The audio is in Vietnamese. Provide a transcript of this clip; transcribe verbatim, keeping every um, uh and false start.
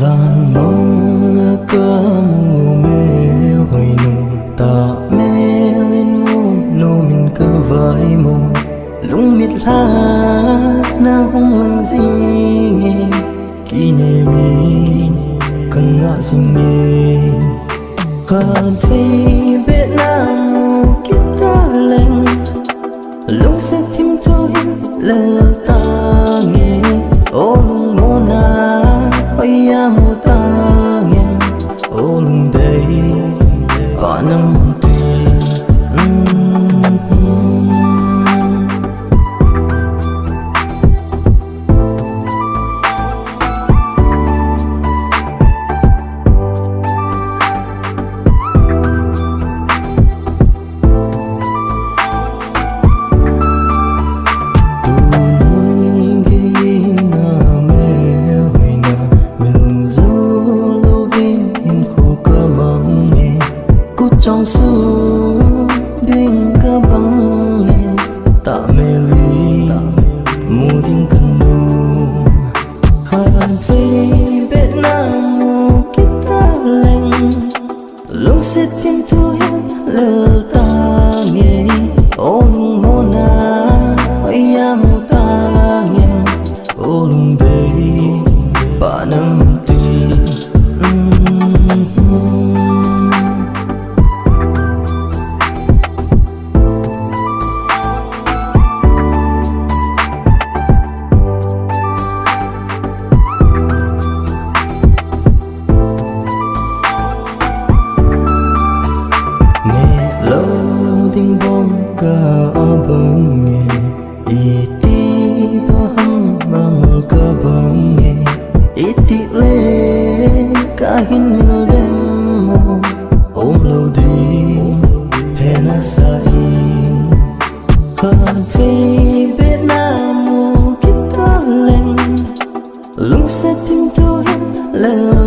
gian mong cơ mù mê hồi nụ ta mê lên môn nô mình cơ vơi mù lũng miệt lá na không lăng gì nghe kỷ niệm mình cần ngã sinh nghe còn vì Việt Nam kita lên lúc sẽ thêm thôi là ta nghe ô lung mô na ôi ya mô ta nghe ô lung đây họ nằm trong su đinh ca băng nghe tạ mê ly mù đinh cần mù khai về Việt Nam mù kita lên lúc sẽ tìm tôi lờ ta nghe ôn mô na ôi ya mù ta nghe ôn đây ba năm love.